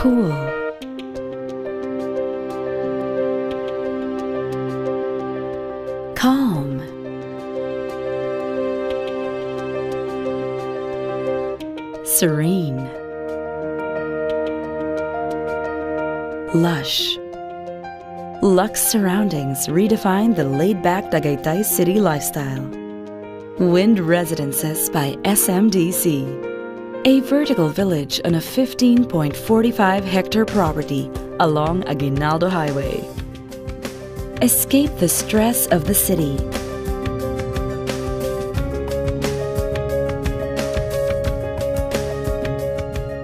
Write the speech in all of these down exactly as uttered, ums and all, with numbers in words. cool. Calm. Serene. Lush. Luxe surroundings redefine the laid-back Tagaytay city lifestyle. Wind Residences by S M D C. A vertical village on a fifteen point four five hectare property along Aguinaldo Highway. Escape the stress of the city.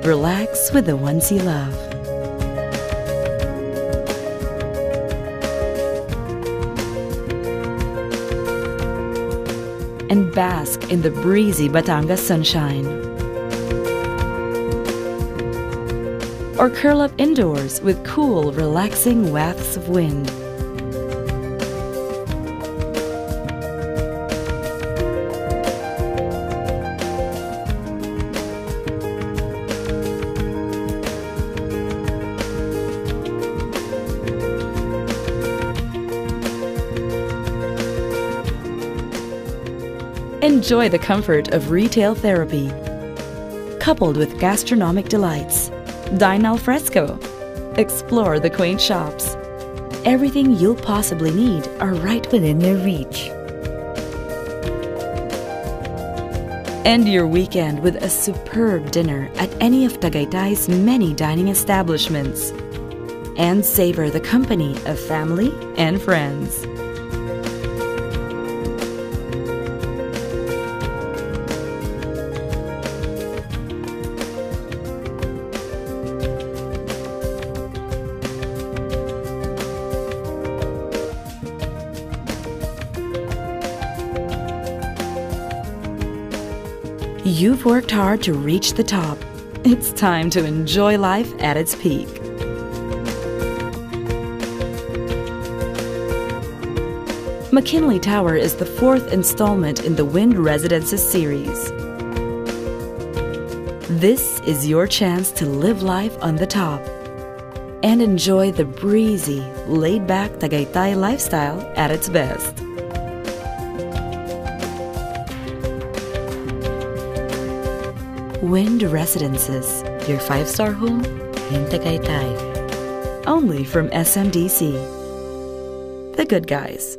Relax with the ones you love. And bask in the breezy Batangas sunshine. Or curl up indoors with cool, relaxing wafts of wind. Enjoy the comfort of retail therapy, coupled with gastronomic delights. Dine al fresco. Explore the quaint shops. Everything you'll possibly need are right within their reach. End your weekend with a superb dinner at any of Tagaytay's many dining establishments. And savor the company of family and friends. You've worked hard to reach the top. It's time to enjoy life at its peak. McKinley Tower is the fourth installment in the Wind Residences series. This is your chance to live life on the top and enjoy the breezy, laid-back Tagaytay lifestyle at its best. Wind Residences, your five-star home in Tagaytay. Only from S M D C. The good guys.